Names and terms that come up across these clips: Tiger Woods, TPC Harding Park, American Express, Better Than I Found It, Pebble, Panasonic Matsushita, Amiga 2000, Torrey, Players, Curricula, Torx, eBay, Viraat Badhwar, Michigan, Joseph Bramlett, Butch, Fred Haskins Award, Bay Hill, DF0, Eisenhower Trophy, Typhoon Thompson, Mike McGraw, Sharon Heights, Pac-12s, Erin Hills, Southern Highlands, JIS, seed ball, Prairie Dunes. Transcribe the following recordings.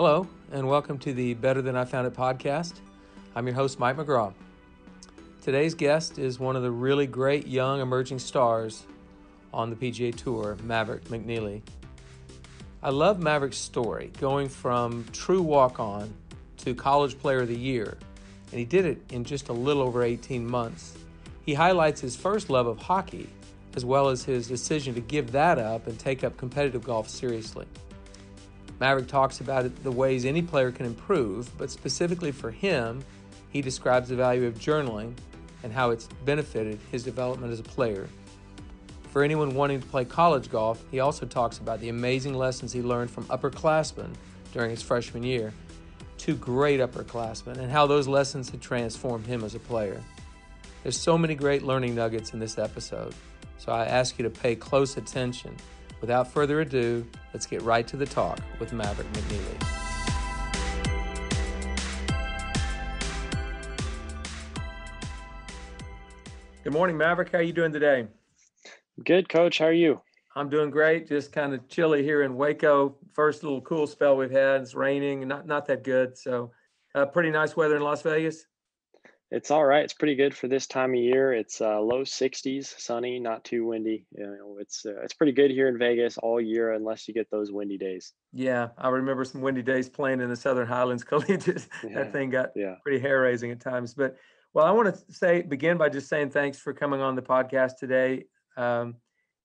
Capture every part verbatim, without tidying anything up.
Hello, and welcome to the Better Than I Found It podcast. I'm your host, Mike McGraw. Today's guest is one of the really great young emerging stars on the P G A Tour, Maverick McNealy. I love Maverick's story, going from true walk-on to college player of the year, and he did it in just a little over eighteen months. He highlights his first love of hockey, as well as his decision to give that up and take up competitive golf seriously. Maverick talks about the ways any player can improve, but specifically for him, he describes the value of journaling and how it's benefited his development as a player. For anyone wanting to play college golf, he also talks about the amazing lessons he learned from upperclassmen during his freshman year, two great upperclassmen, and how those lessons had transformed him as a player. There's so many great learning nuggets in this episode, so I ask you to pay close attention. Without further ado, let's get right to the talk with Maverick McNealy. Good morning, Maverick. How are you doing today? Good, Coach. How are you? I'm doing great. Just kind of chilly here in Waco. First little cool spell we've had. It's raining and not, not that good. So uh, pretty nice weather in Las Vegas. It's all right. It's pretty good for this time of year. It's uh, low sixties, sunny, not too windy. You know, it's uh, it's pretty good here in Vegas all year, unless you get those windy days. Yeah, I remember some windy days playing in the Southern Highlands Collegiate. Yeah. That thing got yeah. pretty hair-raising at times. But well, I want to say begin by just saying thanks for coming on the podcast today. Um,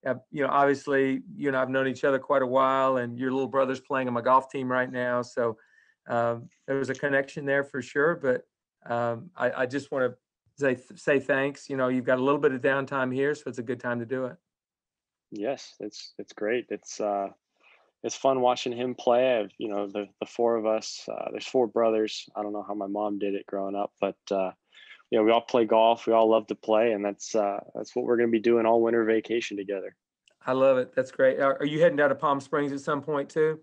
uh, you know, obviously, you and I've known each other quite a while, and your little brother's playing on my golf team right now, so um, there was a connection there for sure. But Um, I, I just want to say, say thanks. You know, you've got a little bit of downtime here, so it's a good time to do it. Yes, it's it's great. It's uh, it's fun watching him play. I've, you know, the the four of us. Uh, there's four brothers. I don't know how my mom did it growing up, but uh, you know, we all play golf. We all love to play, and that's uh, that's what we're going to be doing all winter vacation together. I love it. That's great. Are, are you heading down to Palm Springs at some point too?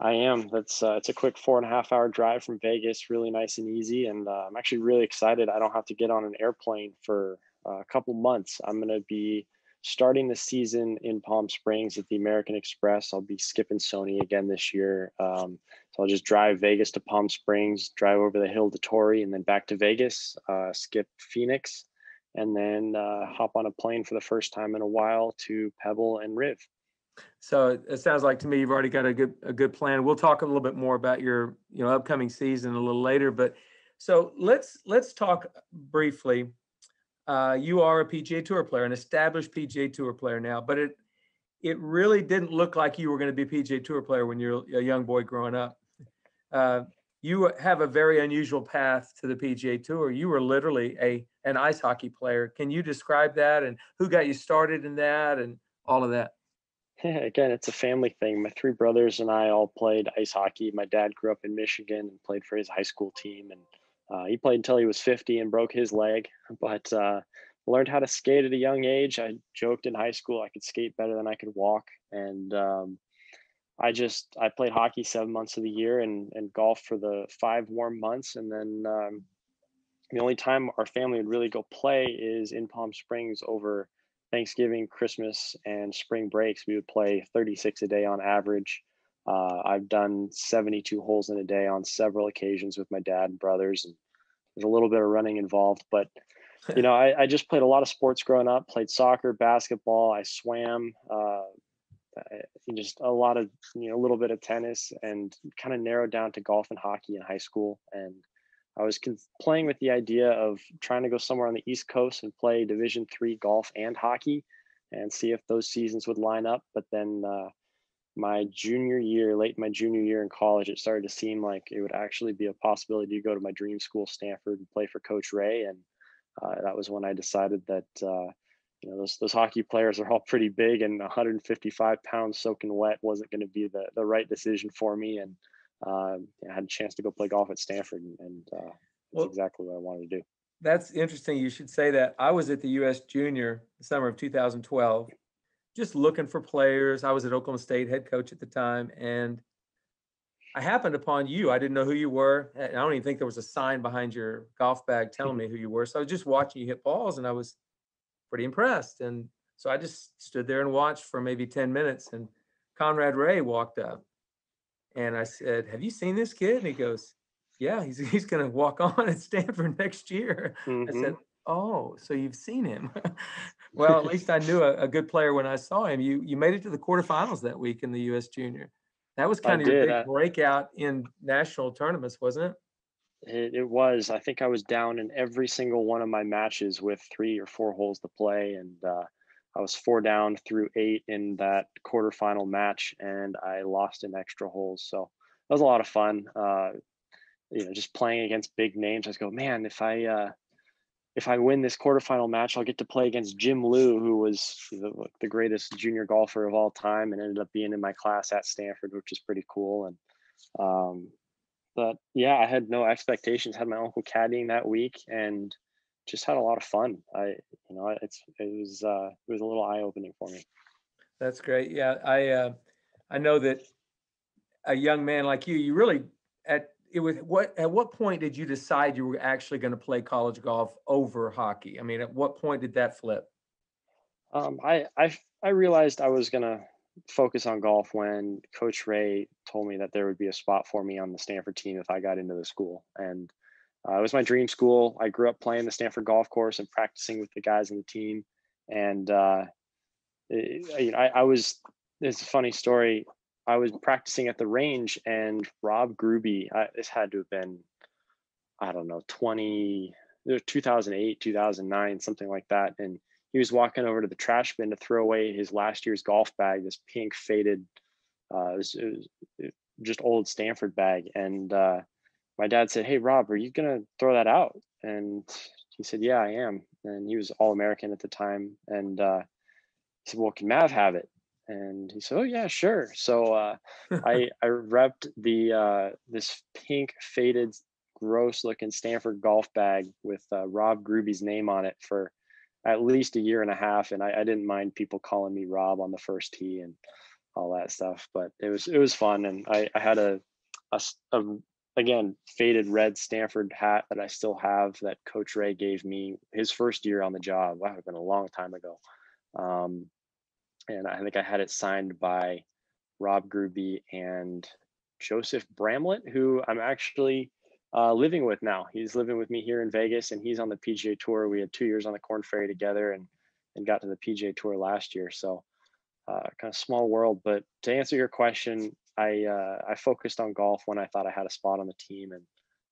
I am. That's uh, it's a quick four and a half hour drive from Vegas. Really nice and easy. And uh, I'm actually really excited. I don't have to get on an airplane for a couple months. I'm going to be starting the season in Palm Springs at the American Express. I'll be skipping Sony again this year. Um, so I'll just drive Vegas to Palm Springs, drive over the hill to Torrey, and then back to Vegas, uh, skip Phoenix, and then uh, hop on a plane for the first time in a while to Pebble and Riv. So it sounds like to me you've already got a good a good plan. We'll talk a little bit more about your you know upcoming season a little later, but so let's let's talk briefly. Uh, you are a P G A Tour player, an established P G A Tour player now, but it it really didn't look like you were going to be a P G A Tour player when you're a young boy growing up. Uh, you have a very unusual path to the P G A Tour. You were literally a an ice hockey player. Can you describe that and who got you started in that and all of that? Again, it's a family thing. My three brothers and I all played ice hockey. My dad grew up in Michigan and played for his high school team. And uh, he played until he was fifty and broke his leg, but uh, learned how to skate at a young age. I joked in high school I could skate better than I could walk. And um, I just, I played hockey seven months of the year and, and golf for the five warm months. And then um, the only time our family would really go play is in Palm Springs over Thanksgiving, Christmas, and spring breaks. We would play thirty-six a day on average. Uh, I've done seventy-two holes in a day on several occasions with my dad and brothers. And there's a little bit of running involved, but you know, I, I just played a lot of sports growing up. Played soccer, basketball. I swam. Uh, just a lot of you know, a little bit of tennis, and kind of narrowed down to golf and hockey in high school. And I was playing with the idea of trying to go somewhere on the East Coast and play Division three golf and hockey and see if those seasons would line up. But then uh, my junior year, late in my junior year in college, it started to seem like it would actually be a possibility to go to my dream school, Stanford, and play for Coach Ray. And uh, that was when I decided that uh, you know, those, those hockey players are all pretty big, and one hundred fifty-five pounds soaking wet wasn't going to be the, the right decision for me. And Um, I had a chance to go play golf at Stanford, and, and uh, that's well, exactly what I wanted to do. That's interesting. You should say that. I was at the U S Junior the summer of two thousand twelve, just looking for players. I was at Oklahoma State, head coach at the time, and I happened upon you. I didn't know who you were. I don't even think there was a sign behind your golf bag telling me who you were. So I was just watching you hit balls, and I was pretty impressed. And so I just stood there and watched for maybe ten minutes, and Conrad Ray walked up. And I said, have you seen this kid? And he goes, yeah, he's he's going to walk on at Stanford next year. Mm-hmm. I said, oh, so you've seen him. Well, at least I knew a, a good player when I saw him. You you made it to the quarterfinals that week in the U S Junior. That was kind I of your big I... breakout in national tournaments, wasn't it? it? It was. I think I was down in every single one of my matches with three or four holes to play. And uh, I was four down through eight in that quarterfinal match, and I lost in extra holes. So that was a lot of fun. Uh, you know, just playing against big names. I just go, man, if I, uh, if I win this quarterfinal match, I'll get to play against Jim Liu, who was the, the greatest junior golfer of all time and ended up being in my class at Stanford, which is pretty cool. And, um, but yeah, I had no expectations, had my uncle caddying that week and just had a lot of fun. I, you know, it's, it was, uh, it was a little eye-opening for me. That's great. Yeah. I, uh, I know that a young man like you, you really at, It was what? At what point did you decide you were actually going to play college golf over hockey? I mean, at what point did that flip? Um, I, I I realized I was going to focus on golf when Coach Ray told me that there would be a spot for me on the Stanford team if I got into the school, and uh, it was my dream school. I grew up playing the Stanford golf course and practicing with the guys on the team, and uh, it, you know, I, I was. It's a funny story. I was practicing at the range and Rob Gruby, I, this had to have been, I don't know, twenty, two thousand eight, two thousand nine, something like that. And he was walking over to the trash bin to throw away his last year's golf bag, this pink faded, uh, it was, it was, it, just old Stanford bag. And uh, my dad said, hey, Rob, are you going to throw that out? And he said, yeah, I am. And he was All-American at the time. And uh, he said, well, can Mav have it? And he said, oh yeah, sure. So uh, I I repped the uh, this pink faded, gross looking Stanford golf bag with uh, Rob Gruby's name on it for at least a year and a half. And I, I didn't mind people calling me Rob on the first tee and all that stuff, but it was, it was fun. And I, I had a, a, a, again, faded red Stanford hat that I still have that Coach Ray gave me his first year on the job. Wow, it had been a long time ago. Um, And I think I had it signed by Rob Gruby and Joseph Bramlett, who I'm actually uh, living with now. He's living with me here in Vegas, and he's on the P G A Tour. We had two years on the Corn Ferry together and, and got to the P G A Tour last year. So uh, kind of small world. But to answer your question, I uh, I focused on golf when I thought I had a spot on the team, and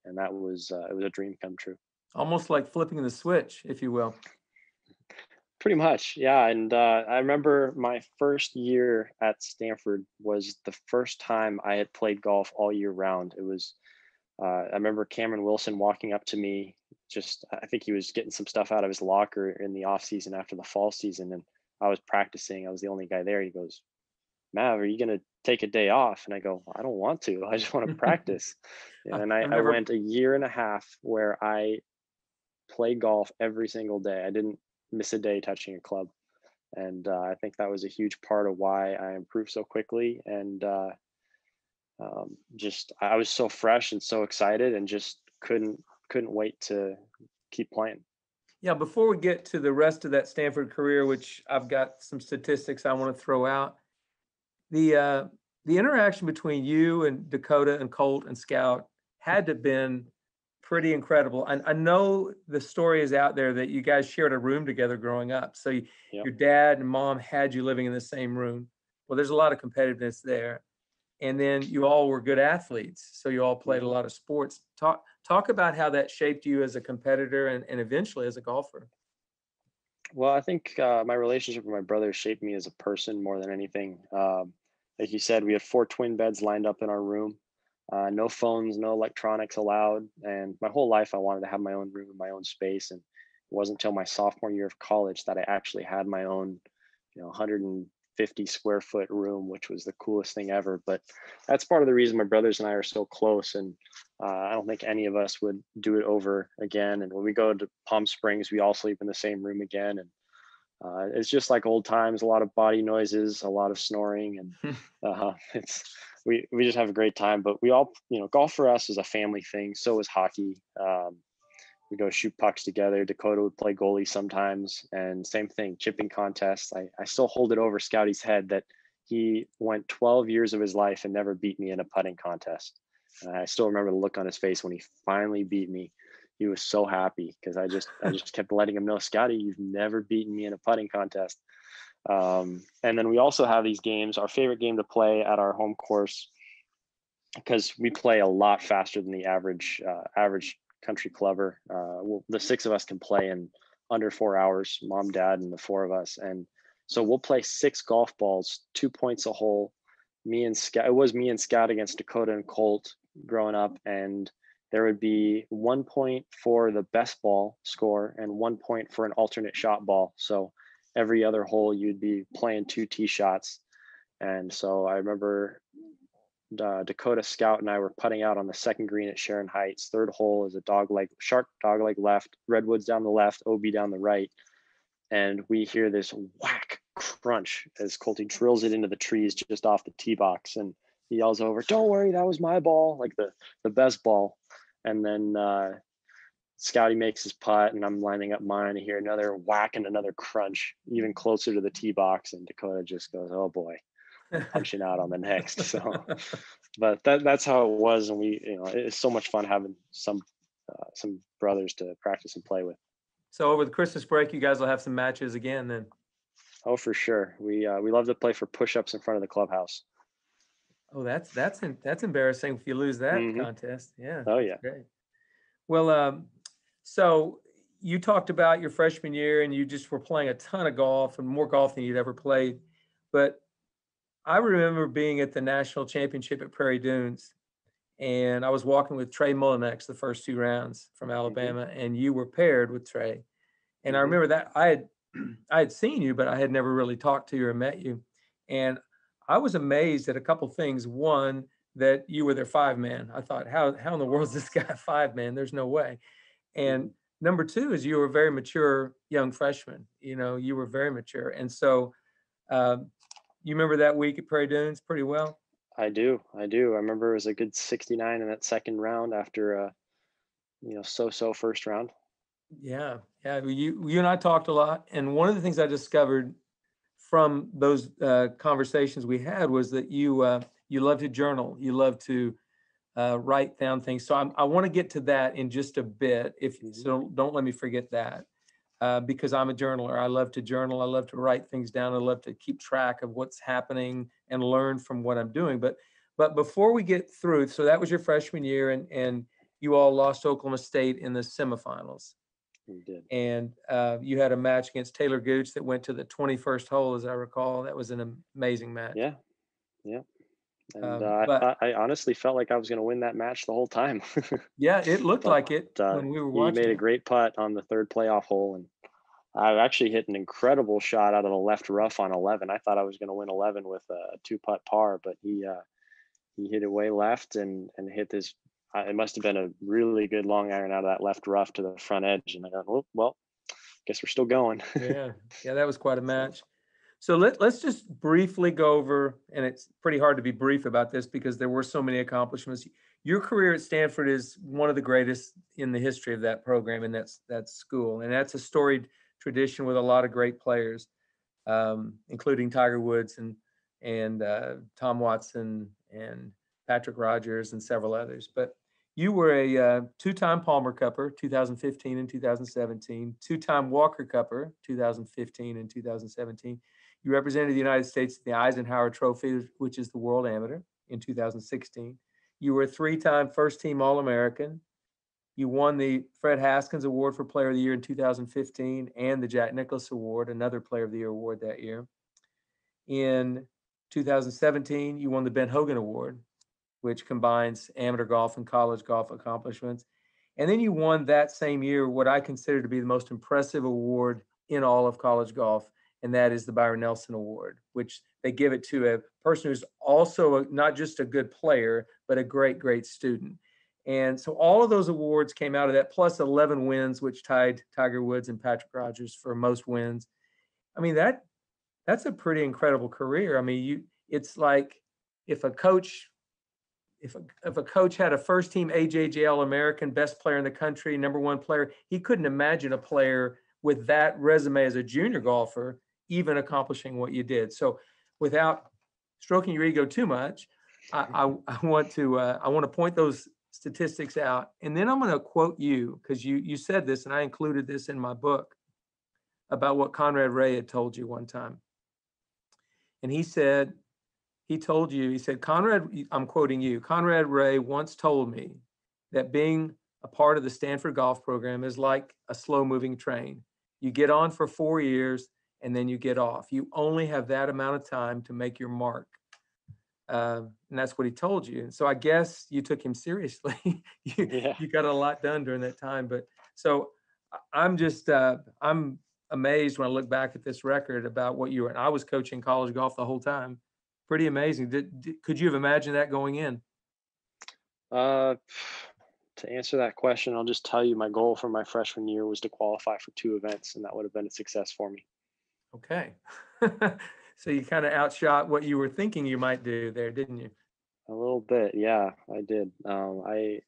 and that was uh, it was a dream come true. Almost like flipping the switch, if you will. Pretty much, yeah. And uh, I remember my first year at Stanford was the first time I had played golf all year round. It was, uh, I remember Cameron Wilson walking up to me, just, I think he was getting some stuff out of his locker in the off season after the fall season. And I was practicing, I was the only guy there. He goes, Mav, are you going to take a day off? And I go, I don't want to, I just want to practice. And I, I, remember- I went a year and a half where I played golf every single day. I didn't miss a day touching a club, and uh, I think that was a huge part of why I improved so quickly. And uh, um, just I was so fresh and so excited, and just couldn't couldn't wait to keep playing. Yeah, before we get to the rest of that Stanford career, which I've got some statistics I want to throw out, the uh, the interaction between you and Dakota and Colt and Scout had to have been pretty incredible. And I know the story is out there that you guys shared a room together growing up. So you, yep. Your dad and mom had you living in the same room. Well, there's a lot of competitiveness there. And then you all were good athletes. So you all played a lot of sports. Talk talk about how that shaped you as a competitor and, and eventually as a golfer. Well, I think uh, my relationship with my brother shaped me as a person more than anything. Um, like you said, we had four twin beds lined up in our room. Uh, no phones, no electronics allowed. And my whole life, I wanted to have my own room, my own space. And it wasn't until my sophomore year of college that I actually had my own, you know, one hundred fifty square foot room, which was the coolest thing ever. But that's part of the reason my brothers and I are so close. And uh, I don't think any of us would do it over again. And when we go to Palm Springs, we all sleep in the same room again. And uh, it's just like old times, a lot of body noises, a lot of snoring, and uh, it's, we, we just have a great time. But we all, you know, golf for us is a family thing. So is hockey. Um, we go shoot pucks together. Dakota would play goalie sometimes, and same thing, chipping contests. I, I still hold it over Scouty's head that He went twelve years of his life and never beat me in a putting contest. And I still remember the look on his face when he finally beat me. He was so happy because I just I just kept letting him know, Scotty, you've never beaten me in a putting contest. Um, and then we also have these games, our favorite game to play at our home course, because we play a lot faster than the average uh, average country clubber. Uh, we'll, the six of us can play in under four hours, mom, dad, and the four of us. And so we'll play six golf balls, two points a hole. Me and Scout, it was me and Scout against Dakota and Colt growing up, and there would be one point for the best ball score and one point for an alternate shot ball. So every other hole you'd be playing two tee shots. And so I remember uh, Dakota, Scout, and I were putting out on the second green at Sharon Heights. Third hole is a dog leg, sharp dog leg left, redwoods down the left, O B down the right. And we hear this whack crunch as Colty drills it into the trees just off the tee box. And he yells over, "Don't worry, that was my ball," like the, the best ball. And then uh, Scotty makes his putt and I'm lining up mine. I hear another whack and another crunch even closer to the tee box. And Dakota just goes, "Oh boy, punching out on the next." So, but that, that's how it was. And we, you know, it's so much fun having some, uh, some brothers to practice and play with. So over the Christmas break, you guys will have some matches again then. Oh, for sure. We, uh, we love to play for push-ups in front of the clubhouse. Oh, that's, that's, that's embarrassing if you lose that mm-hmm. contest. Yeah. Oh yeah. Great. Well, um, so you talked about your freshman year and you just were playing a ton of golf and more golf than you'd ever played. But I remember being at the national championship at Prairie Dunes, and I was walking with Trey Mullinex the first two rounds from Alabama, mm-hmm. and you were paired with Trey. And mm-hmm. I remember that I had, I had seen you, but I had never really talked to you or met you. And I was amazed at a couple things. One, that you were their five man. I thought, how, how in the world is this guy five man? There's no way. And number two is you were a very mature young freshman. You know, you were very mature. And so um, you remember that week at Prairie Dunes pretty well? I do. I do. I remember it was a good sixty-nine in that second round after, uh, you know, so-so first round. Yeah. Yeah. You, you and I talked a lot. And one of the things I discovered from those uh, conversations we had was that you uh, you love to journal, you love to uh, write down things. So I'm, I want to get to that in just a bit. If mm-hmm. so, don't let me forget that uh, because I'm a journaler. I love to journal. I love to write things down. I love to keep track of what's happening and learn from what I'm doing. But but before we get through, so that was your freshman year, and and you all lost Oklahoma State in the semifinals. We did. And uh, you had a match against Taylor Gooch that went to the twenty-first hole, as I recall. That was an amazing match. Yeah, yeah. And um, uh, but, I, I honestly felt like I was going to win that match the whole time. Yeah, it looked but, like it uh, when we were watching. He made it. a great putt on the third playoff hole, and I actually hit an incredible shot out of the left rough on eleven. I thought I was going to win eleven with a two-putt par, but he uh, he hit it way left and and hit this. It must have been a really good long iron out of that left rough to the front edge. And I thought, well, well, guess we're still going. Yeah. Yeah. That was quite a match. So let, let's just briefly go over, and it's pretty hard to be brief about this because there were so many accomplishments. Your career at Stanford is one of the greatest in the history of that program. And that's, that's school. And that's a storied tradition with a lot of great players, um, including Tiger Woods and, and uh, Tom Watson and Patrick Rogers and several others. But you were a uh, two-time Palmer Cupper, two thousand fifteen and two thousand seventeen, two-time Walker Cupper, two thousand fifteen and two thousand seventeen. You represented the United States in the Eisenhower Trophy, which is the World Amateur, in two thousand sixteen. You were a three-time first-team All-American. You won the Fred Haskins Award for Player of the Year in two thousand fifteen and the Jack Nicklaus Award, another Player of the Year award that year. In two thousand seventeen, you won the Ben Hogan Award, which combines amateur golf and college golf accomplishments. And then you won that same year what I consider to be the most impressive award in all of college golf, and that is the Byron Nelson Award, which they give it to a person who's also a, not just a good player, but a great, great student. And so all of those awards came out of that, plus eleven wins, which tied Tiger Woods and Patrick Rogers for most wins. I mean, that that's a pretty incredible career. I mean, you it's like if a coach If a, if a coach had a first-team A J J L American, best player in the country, number one player, he couldn't imagine a player with that resume as a junior golfer even accomplishing what you did. So without stroking your ego too much. I, I, I want to uh, I want to point those statistics out, and then I'm going to quote you, because you you said this, and I included this in my book about what Conrad Ray had told you one time. And he said, he told you, he said, Conrad, I'm quoting you, Conrad Ray once told me that being a part of the Stanford golf program is like a slow-moving train. You get on for four years and then you get off. You only have that amount of time to make your mark. Uh, and that's what he told you. And so I guess you took him seriously. you, yeah. you got a lot done during that time. But so I'm just, uh, I'm amazed when I look back at this record about what you were. And I was coaching college golf the whole time. Pretty amazing. Did, did, could you have imagined that going in? Uh, to answer that question, I'll just tell you my goal for my freshman year was to qualify for two events, and that would have been a success for me. Okay. So you kind of outshot what you were thinking you might do there, didn't you? A little bit, yeah, I did. Um, I,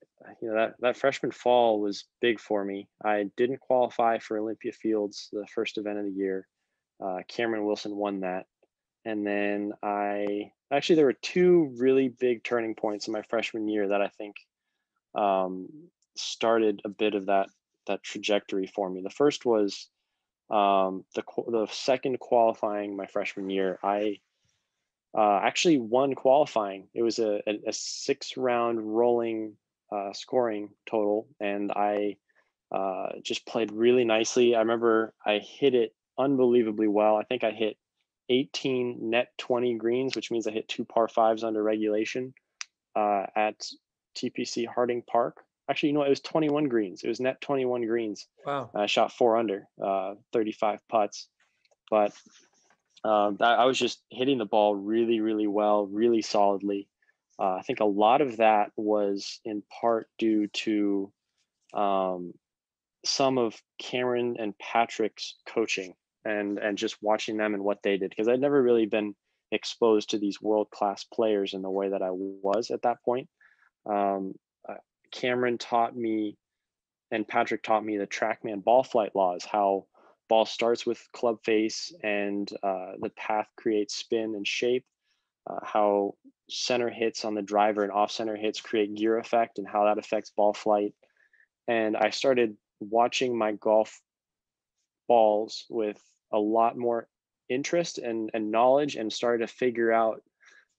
you know, that, that freshman fall was big for me. I didn't qualify for Olympia Fields, the first event of the year. Uh, Cameron Wilson won that. And then I, actually there were two really big turning points in my freshman year that I think um, started a bit of that, that trajectory for me. The first was um, the, the second qualifying my freshman year. I uh, actually won qualifying. It was a, a, a six round rolling uh, scoring total. And I uh, just played really nicely. I remember I hit it unbelievably well. I think I hit eighteen net twenty greens, which means I hit two par fives under regulation uh, at T P C Harding Park. Actually, you know, it was twenty-one greens. It was net twenty-one greens. Wow. I shot four under, uh, thirty-five putts. But um, I was just hitting the ball really, really well, really solidly. Uh, I think a lot of that was in part due to um, some of Cameron and Patrick's coaching. And, and just watching them and what they did, because I'd never really been exposed to these world-class players in the way that I was at that point. Um, uh, Cameron taught me and Patrick taught me the TrackMan ball flight laws, how ball starts with club face and uh, the path creates spin and shape, uh, how center hits on the driver and off-center hits create gear effect and how that affects ball flight. And I started watching my golf balls with a lot more interest and, and knowledge, and started to figure out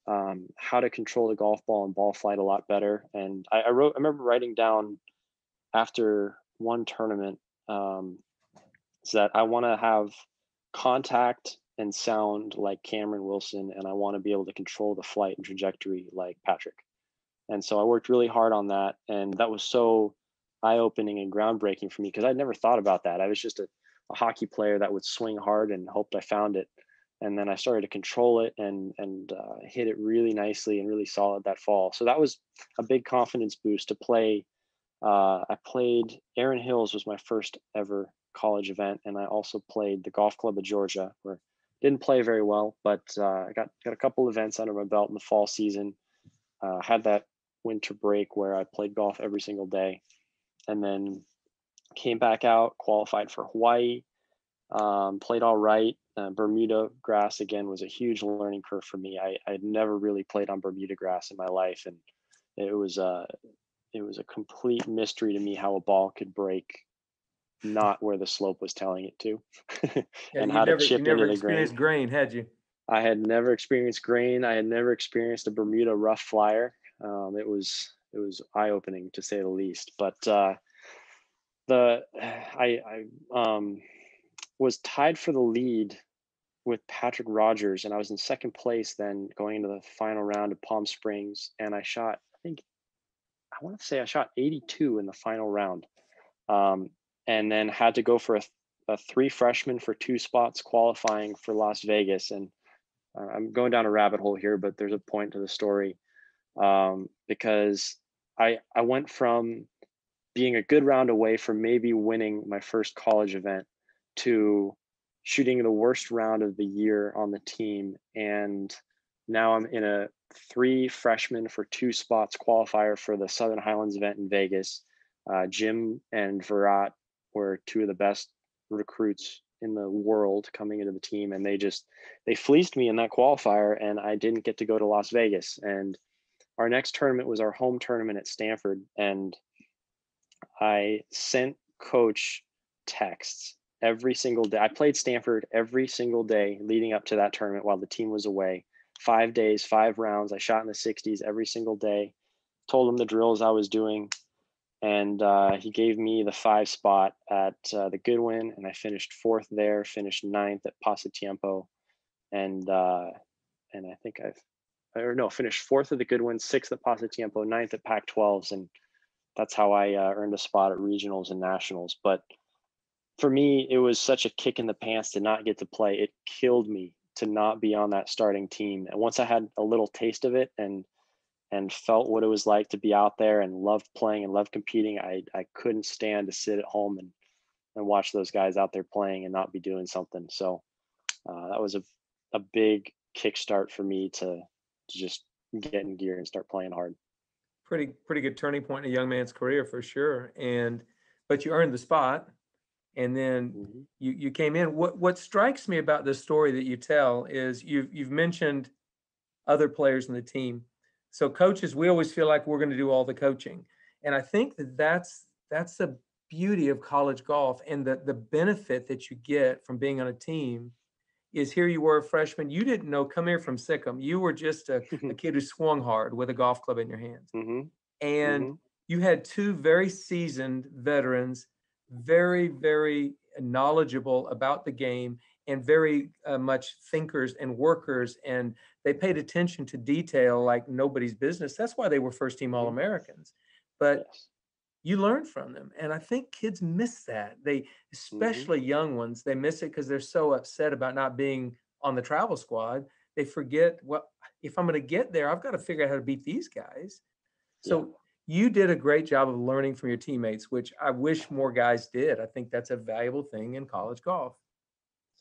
um, how to control the golf ball and ball flight a lot better. And I, I wrote, I remember writing down after one tournament um, is that I want to have contact and sound like Cameron Wilson, and I want to be able to control the flight and trajectory like Patrick. And so I worked really hard on that. And that was so eye-opening and groundbreaking for me, because I'd never thought about that. I was just a a hockey player that would swing hard and hoped I found it. And then I started to control it and, and uh, hit it really nicely and really solid that fall. So that was a big confidence boost to play. Uh, I played Erin Hills was my first ever college event. And I also played the Golf Club of Georgia, where didn't play very well, but uh, I got, got a couple events under my belt in the fall season. Uh, had that winter break where I played golf every single day. And then came back out, qualified for Hawaii, um, played all right. Uh, Bermuda grass, again, was a huge learning curve for me. I had never really played on Bermuda grass in my life, and it was a, it was a complete mystery to me how a ball could break not where the slope was telling it to, yeah, and how never, to chip into the grain. You never experienced grain, had you? I had never experienced grain. I had never experienced a Bermuda rough flyer. Um, it was it was eye-opening, to say the least, but uh, The I, I um, was tied for the lead with Patrick Rogers, and I was in second place then going into the final round of Palm Springs, and I shot, I think, I want to say I shot eighty-two in the final round, um, and then had to go for a, a three freshman for two spots qualifying for Las Vegas. And uh, I'm going down a rabbit hole here, but there's a point to the story, um, because I I went from being a good round away from maybe winning my first college event to shooting the worst round of the year on the team. And now I'm in a three freshman for two spots qualifier for the Southern Highlands event in Vegas. Uh, Jim and Viraat were two of the best recruits in the world coming into the team, and they just they fleeced me in that qualifier, and I didn't get to go to Las Vegas. And our next tournament was our home tournament at Stanford, and I sent coach texts every single day. I played Stanford every single day leading up to that tournament while the team was away. Five days, five rounds. I shot in the sixties every single day. Told him the drills I was doing. And uh, he gave me the five spot at uh, the Goodwin, and I finished fourth there, finished ninth at Pasatiempo. And uh, and I think I've, or no, finished fourth at the Goodwin, sixth at Pasatiempo, ninth at Pac twelves. And that's how I uh, earned a spot at regionals and nationals. But for me, it was such a kick in the pants to not get to play. It killed me to not be on that starting team. And once I had a little taste of it and and felt what it was like to be out there and loved playing and loved competing, I I couldn't stand to sit at home and, and watch those guys out there playing and not be doing something. So uh, that was a, a big kickstart for me to, to just get in gear and start playing hard. Pretty, pretty good turning point in a young man's career for sure. And, but you earned the spot, and then mm-hmm. you, you came in. What, what strikes me about this story that you tell is you've, you've mentioned other players in the team. So coaches, we always feel like we're going to do all the coaching. And I think that that's, that's the beauty of college golf, and the, the benefit that you get from being on a team is here you were a freshman. You didn't know, come here from Sikkim. You were just a, a kid who swung hard with a golf club in your hands. Mm-hmm. And mm-hmm. you had two very seasoned veterans, very, very knowledgeable about the game, and very uh, much thinkers and workers, and they paid attention to detail like nobody's business. That's why they were first-team All-Americans. But yes. you learn from them, and I think kids miss that. They, especially mm-hmm. young ones, they miss it because they're so upset about not being on the travel squad. They forget, well, if I'm going to get there, I've got to figure out how to beat these guys. So yeah. you did a great job of learning from your teammates, which I wish more guys did. I think that's a valuable thing in college golf.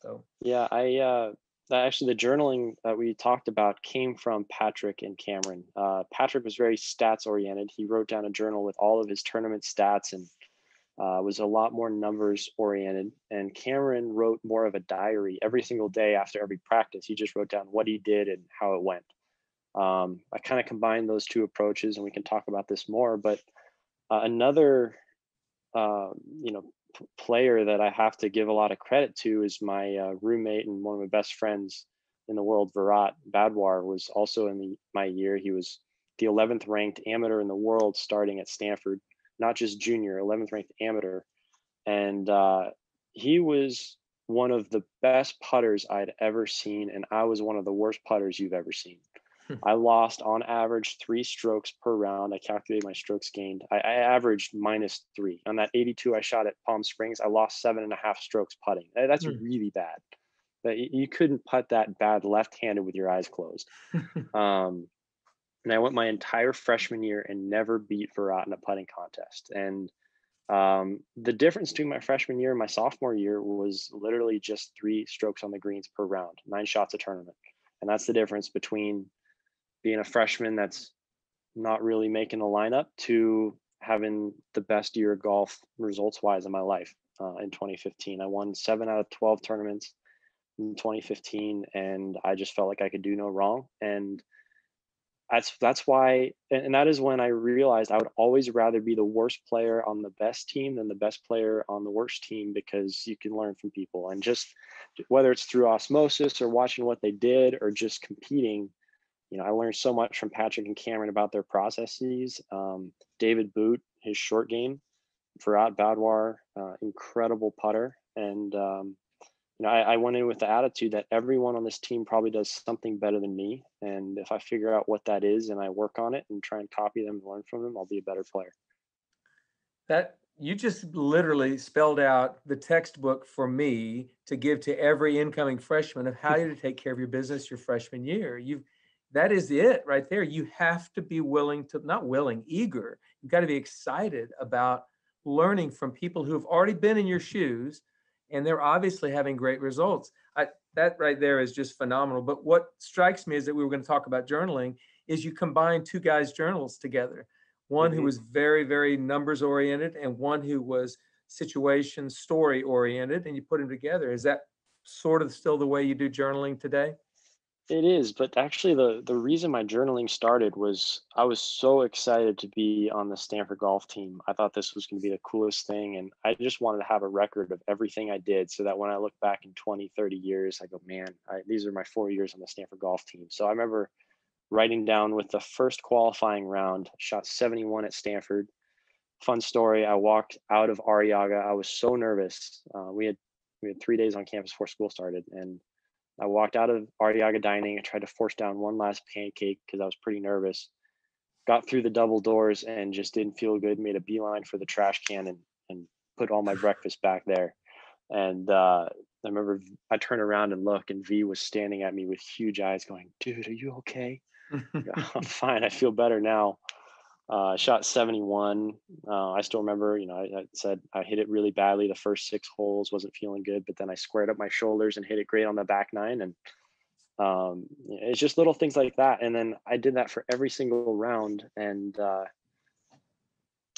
So yeah, I uh, actually the journaling that we talked about came from Patrick and Cameron. Uh, Patrick was very stats oriented. He wrote down a journal with all of his tournament stats and uh, was a lot more numbers oriented. And Cameron wrote more of a diary every single day after every practice. He just wrote down what he did and how it went. Um, I kind of combined those two approaches, and we can talk about this more. But uh, another, uh, you know. player that I have to give a lot of credit to is my uh, roommate and one of my best friends in the world, Viraat Badhwar, was also in the, my year. He was the eleventh ranked amateur in the world starting at Stanford, not just junior, eleventh ranked amateur. And uh, he was one of the best putters I'd ever seen, and I was one of the worst putters you've ever seen. I lost on average three strokes per round. I calculated my strokes gained. I, I averaged minus three. On that eighty-two I shot at Palm Springs, I lost seven and a half strokes putting. That's mm. really bad. But you couldn't putt that bad left-handed with your eyes closed. um, and I went my entire freshman year and never beat Viraat in a putting contest. And um, the difference between my freshman year and my sophomore year was literally just three strokes on the greens per round, nine shots a tournament. And that's the difference between being a freshman that's not really making the lineup to having the best year of golf results wise in my life uh, in twenty fifteen. I won seven out of twelve tournaments in twenty fifteen, and I just felt like I could do no wrong. And that's, that's why, and that is when I realized I would always rather be the worst player on the best team than the best player on the worst team, because you can learn from people, and just whether it's through osmosis or watching what they did or just competing. You know, I learned so much from Patrick and Cameron about their processes. Um, David Boot, his short game, Viraat Badhwar, uh, incredible putter. And, um, you know, I, I went in with the attitude that everyone on this team probably does something better than me. And if I figure out what that is and I work on it and try and copy them and learn from them, I'll be a better player. That you just literally spelled out the textbook for me to give to every incoming freshman of how to take care of your business your freshman year. You've That is it right there. You have to be willing to, not willing, eager. You've got to be excited about learning from people who've already been in your shoes, and they're obviously having great results. I, that right there is just phenomenal. But what strikes me is that we were going to talk about journaling is you combine two guys' journals together. One mm-hmm. who was very, very numbers oriented, and one who was situation, story oriented, and you put them together. Is that sort of still the way you do journaling today? It is, but actually the, the reason my journaling started was I was so excited to be on the Stanford golf team. I thought this was going to be the coolest thing, and I just wanted to have a record of everything I did so that when I look back in twenty, thirty years, I go, man, I, these are my four years on the Stanford golf team. So I remember writing down with the first qualifying round, shot seventy-one at Stanford. Fun story, I walked out of Arriaga. I was so nervous. Uh, we had we had three days on campus before school started, and I walked out of Arriaga dining. I tried to force down one last pancake because I was pretty nervous. Got through the double doors and just didn't feel good. Made a beeline for the trash can and, and put all my breakfast back there. And uh, I remember I turned around and looked, and V was standing at me with huge eyes going, dude, are you okay? I'm fine. I feel better now. I uh, shot seventy-one. Uh, I still remember, you know, I, I said I hit it really badly the first six holes, wasn't feeling good, but then I squared up my shoulders and hit it great on the back nine. And um, it's just little things like that. And then I did that for every single round. And uh,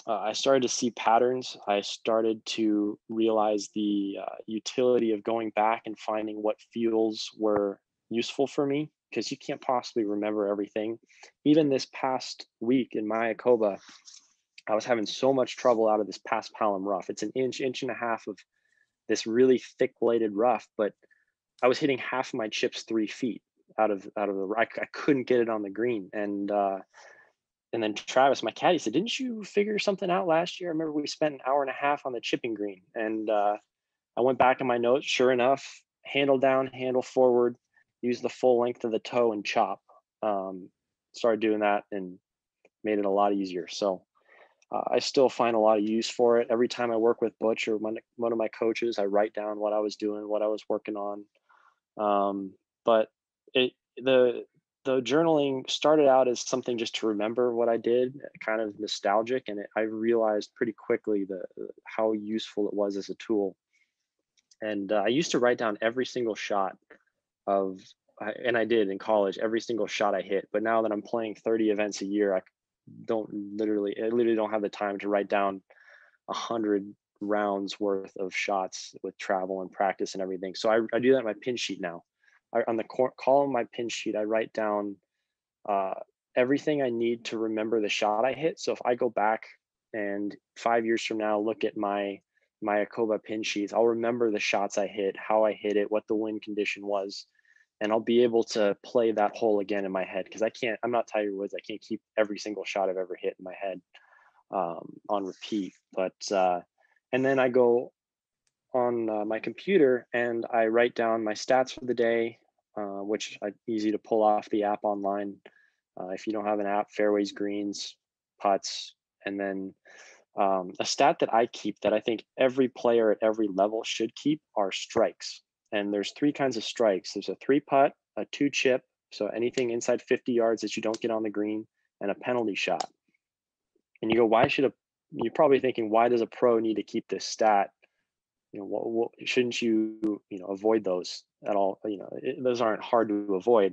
uh, I started to see patterns. I started to realize the uh, utility of going back and finding what feels were useful for me, because you can't possibly remember everything. Even this past week in Mayakoba, I was having so much trouble out of this past palum rough. It's an inch, inch and a half of this really thick bladed rough, but I was hitting half of my chips three feet out of out of the I, I couldn't get it on the green. And uh, and then Travis, my caddy, said, "Didn't you figure something out last year? I remember we spent an hour and a half on the chipping green." And uh, I went back in my notes. Sure enough, handle down, handle forward, use the full length of the toe and chop. Um, started doing that and made it a lot easier. So uh, I still find a lot of use for it. Every time I work with Butch or one, one of my coaches, I write down what I was doing, what I was working on. Um, but it, the the journaling started out as something just to remember what I did, kind of nostalgic. And it, I realized pretty quickly the how useful it was as a tool. And uh, I used to write down every single shot of, and I did in college, every single shot I hit. But now that I'm playing thirty events a year, I don't literally, I literally don't have the time to write down a hundred rounds worth of shots with travel and practice and everything. So I, I do that in my pin sheet now. I, on the cor- column of my pin sheet, I write down uh, everything I need to remember the shot I hit. So if I go back and five years from now, look at my Mayakoba pin sheets, I'll remember the shots I hit, how I hit it, what the wind condition was, and I'll be able to play that hole again in my head, because I can't, I'm not Tiger Woods. I can't keep every single shot I've ever hit in my head um, on repeat. But, uh, and then I go on uh, my computer and I write down my stats for the day, uh, which are easy to pull off the app online. Uh, if you don't have an app, fairways, greens, putts, and then Um, a stat that I keep that I think every player at every level should keep are strikes. And there's three kinds of strikes. There's a three putt, a two chip, so anything inside fifty yards that you don't get on the green, and a penalty shot. And you go, why should a, you're probably thinking, why does a pro need to keep this stat? You know, what, what, shouldn't you, you know, avoid those at all? You know, it, those aren't hard to avoid.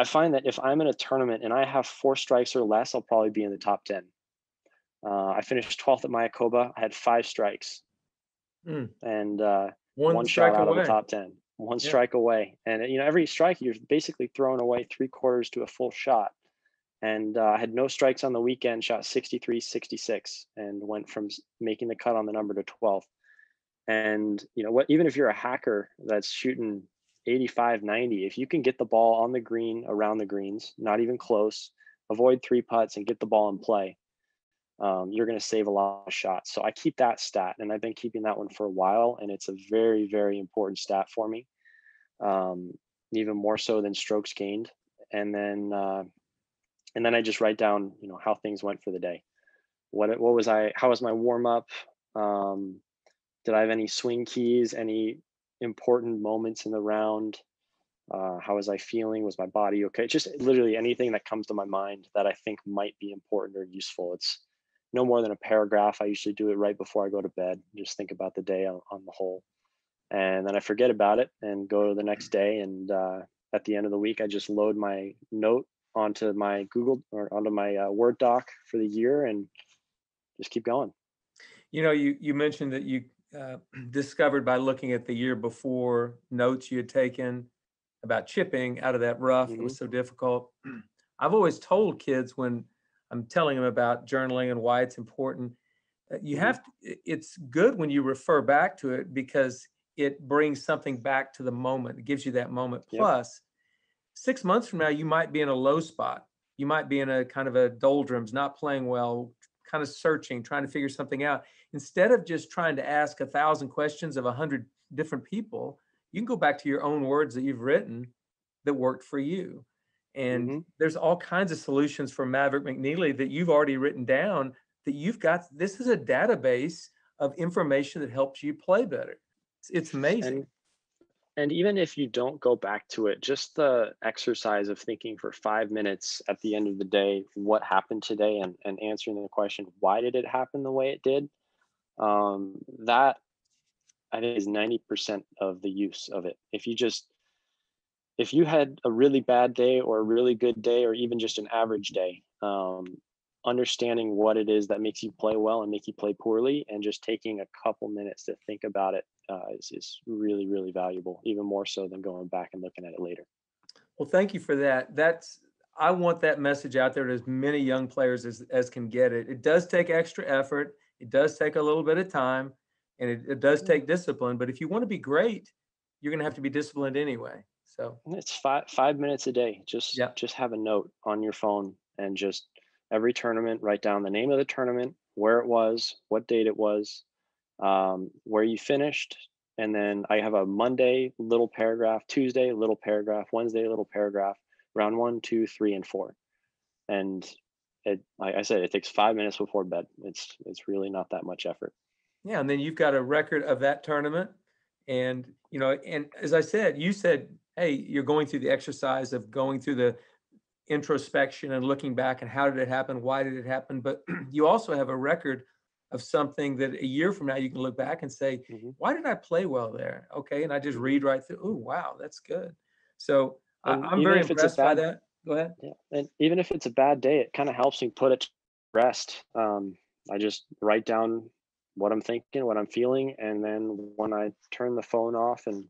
I find that if I'm in a tournament and I have four strikes or less, I'll probably be in the top ten. Uh, I finished twelfth at Mayakoba. I had five strikes mm. and uh, one, one strike shot out away. Of the top ten. One yeah. strike away. And, you know, every strike, you're basically throwing away three quarters to a full shot. And uh, I had no strikes on the weekend, shot sixty-three, sixty-six, and went from making the cut on the number to twelfth. And, you know, what? Even if you're a hacker that's shooting eighty-five, ninety, if you can get the ball on the green, around the greens, not even close, avoid three putts and get the ball in play, Um, you're going to save a lot of shots. So I keep that stat, and I've been keeping that one for a while, and it's a very, very important stat for me, um, even more so than strokes gained. And then, uh, and then I just write down, you know, how things went for the day. What what was I? How was my warm up? Um, did I have any swing keys? Any important moments in the round? Uh, how was I feeling? Was my body okay? Just literally anything that comes to my mind that I think might be important or useful. It's no more than a paragraph. I usually do it right before I go to bed. Just think about the day on, on the whole. And then I forget about it and go to the next day. And uh, at the end of the week, I just load my note onto my Google or onto my uh, Word doc for the year and just keep going. you know, you, you mentioned that you uh, discovered by looking at the year before notes you had taken about chipping out of that rough. Mm-hmm. It was so difficult. I've always told kids when I'm telling them about journaling and why it's important, you have to, it's good when you refer back to it because it brings something back to the moment. It gives you that moment. Plus, yep. six months from now, you might be in a low spot. You might be in a kind of a doldrums, not playing well, kind of searching, trying to figure something out. Instead of just trying to ask a thousand questions of a hundred different people, you can go back to your own words that you've written that worked for you. And mm-hmm. there's all kinds of solutions for Maverick McNealy that you've already written down that you've got. This is a database of information that helps you play better. It's, it's amazing. And, and even if you don't go back to it, just the exercise of thinking for five minutes at the end of the day, what happened today, and, and answering the question, why did it happen the way it did? Um, that I think is ninety percent of the use of it. If you just, if you had a really bad day or a really good day, or even just an average day, um, understanding what it is that makes you play well and make you play poorly, and just taking a couple minutes to think about it uh, is, is really, really valuable, even more so than going back and looking at it later. Well, thank you for that. That's, I want that message out there to as many young players as, as can get it. It does take extra effort. It does take a little bit of time, and it, it does take discipline, but if you want to be great, you're going to have to be disciplined anyway. So it's five five minutes a day. Just yeah. just have a note on your phone, and just every tournament, write down the name of the tournament, where it was, what date it was, um, where you finished. And then I have a Monday little paragraph, Tuesday little paragraph, Wednesday little paragraph, round one, two, three, and four. And it, like I said, it takes five minutes before bed. It's it's really not that much effort. Yeah, and then you've got a record of that tournament. And, you know, and as I said, you said, hey, you're going through the exercise of going through the introspection and looking back and how did it happen? Why did it happen? But you also have a record of something that a year from now, you can look back and say, mm-hmm. why did I play well there? Okay. And I just read right through, oh, wow, that's good. So and I'm very impressed bad, by that. Go ahead. Yeah. And even if it's a bad day, it kind of helps me put it to rest. Um, I just write down what I'm thinking, what I'm feeling. And then when I turn the phone off and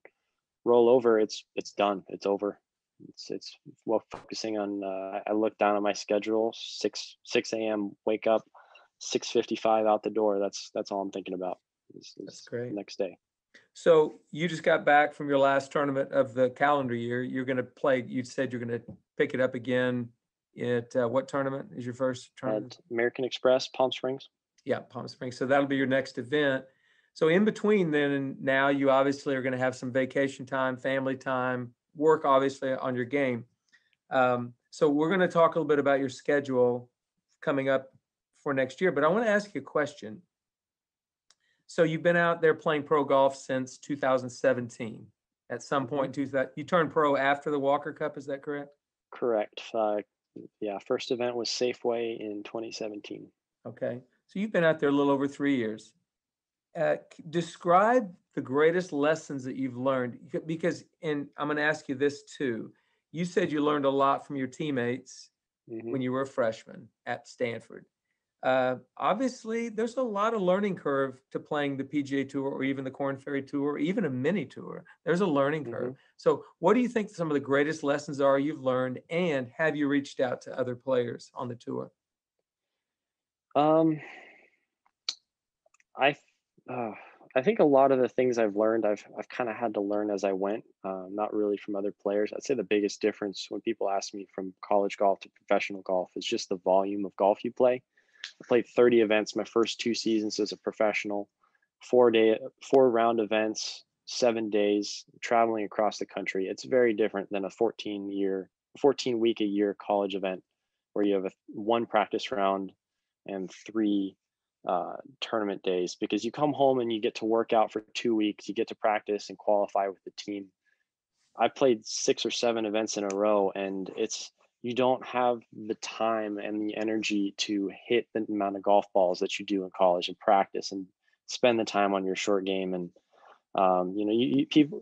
roll over, it's it's done, it's over. It's it's well focusing on. Uh, I look down at my schedule. Six six a.m. Wake up, six fifty-five out the door. That's that's all I'm thinking about. Is, is that's great. Next day. So you just got back from your last tournament of the calendar year. You're going to play. You said you're going to pick it up again. At uh, what tournament is your first tournament? At American Express, Palm Springs. Yeah, Palm Springs. So that'll be your next event. So in between then and now, you obviously are going to have some vacation time, family time, work obviously on your game. Um, so we're going to talk a little bit about your schedule coming up for next year, but I want to ask you a question. So you've been out there playing pro golf since two thousand seventeen. At some point, you turned pro after the Walker Cup, is that correct? Correct. Uh, yeah, first event was Safeway in twenty seventeen. Okay, so you've been out there a little over three years. Uh, describe the greatest lessons that you've learned, because, and I'm going to ask you this too. You said you learned a lot from your teammates mm-hmm. when you were a freshman at Stanford. Uh, obviously, there's a lot of learning curve to playing the P G A Tour or even the Corn Ferry Tour, or even a mini tour. There's a learning curve. Mm-hmm. So what do you think some of the greatest lessons are you've learned, and have you reached out to other players on the tour? Um, I th- Uh, I think a lot of the things I've learned, I've I've kind of had to learn as I went, uh, not really from other players. I'd say the biggest difference when people ask me from college golf to professional golf is just the volume of golf you play. I played thirty events my first two seasons as a professional, four day, four round events, seven days, traveling across the country. It's very different than a fourteen year, fourteen week a year college event where you have a one practice round and three Uh, tournament days, because you come home and you get to work out for two weeks, you get to practice and qualify with the team. I played six or seven events in a row, and it's, you don't have the time and the energy to hit the amount of golf balls that you do in college and practice and spend the time on your short game. And, um, you know, you, you people,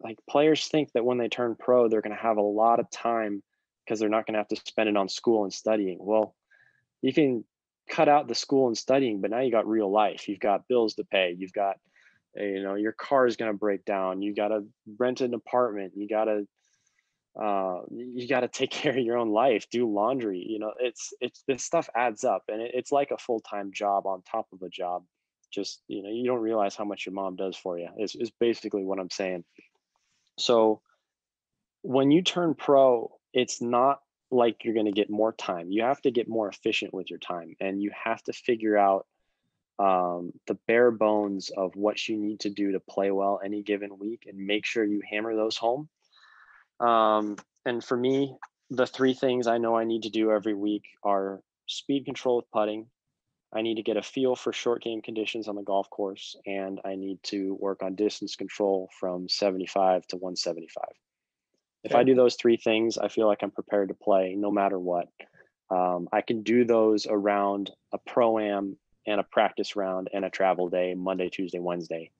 like players think that when they turn pro, they're going to have a lot of time because they're not going to have to spend it on school and studying. Well, you can cut out the school and studying, but now you got real life. You've got bills to pay. You've got, you know, your car is going to break down. You got to rent an apartment. You got to, uh, you got to take care of your own life, do laundry. You know, it's, it's, this stuff adds up, and it, it's like a full-time job on top of a job. Just, you know, you don't realize how much your mom does for you is, is basically what I'm saying. So when you turn pro, it's not like you're going to get more time. You have to get more efficient with your time, and you have to figure out um, the bare bones of what you need to do to play well any given week, and make sure you hammer those home. Um, and for me, the three things I know I need to do every week are speed control with putting. I need to get a feel for short game conditions on the golf course, and I need to work on distance control from seventy-five to one seventy-five. If I do those three things, I feel like I'm prepared to play no matter what. Um, I can do those around a pro-am and a practice round and a travel day, Monday, Tuesday, Wednesday,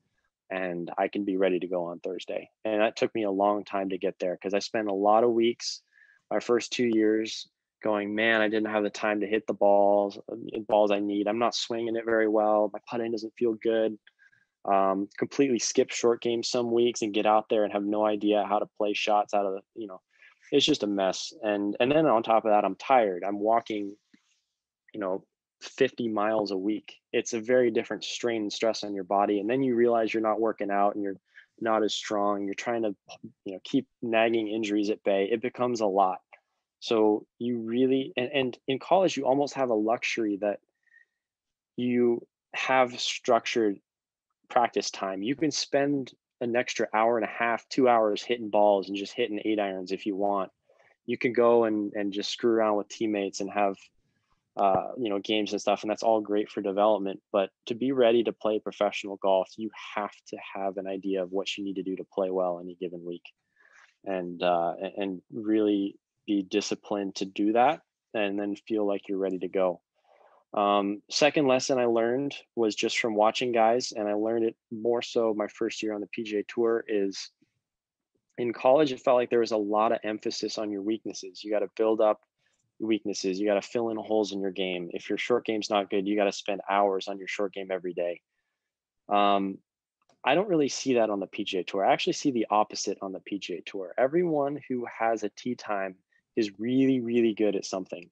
and I can be ready to go on Thursday. And that took me a long time to get there, because I spent a lot of weeks, my first two years, going, man, I didn't have the time to hit the balls, balls I need. I'm not swinging it very well. My putting doesn't feel good. Um, completely skip short game some weeks and get out there and have no idea how to play shots out of the, you know, it's just a mess. And, and then on top of that, I'm tired. I'm walking, you know, fifty miles a week. It's a very different strain and stress on your body. And then you realize you're not working out and you're not as strong. You're trying to, you know, keep nagging injuries at bay. It becomes a lot. So you really, and, and in college, you almost have a luxury that you have structured practice time. You can spend an extra hour and a half, two hours hitting balls and just hitting eight irons if you want. You can go and and just screw around with teammates and have uh you know games and stuff, and that's all great for development. But to be ready to play professional golf, you have to have an idea of what you need to do to play well any given week, and uh and really be disciplined to do that, and then feel like you're ready to go. Um, second lesson I learned was just from watching guys, and I learned it more so my first year on the P G A Tour, is in college, it felt like there was a lot of emphasis on your weaknesses. You got to build up your weaknesses. You got to fill in holes in your game. If your short game's not good, you got to spend hours on your short game every day. Um, I don't really see that on the P G A Tour. I actually see the opposite on the P G A Tour. Everyone who has a tee time is really, really good at something.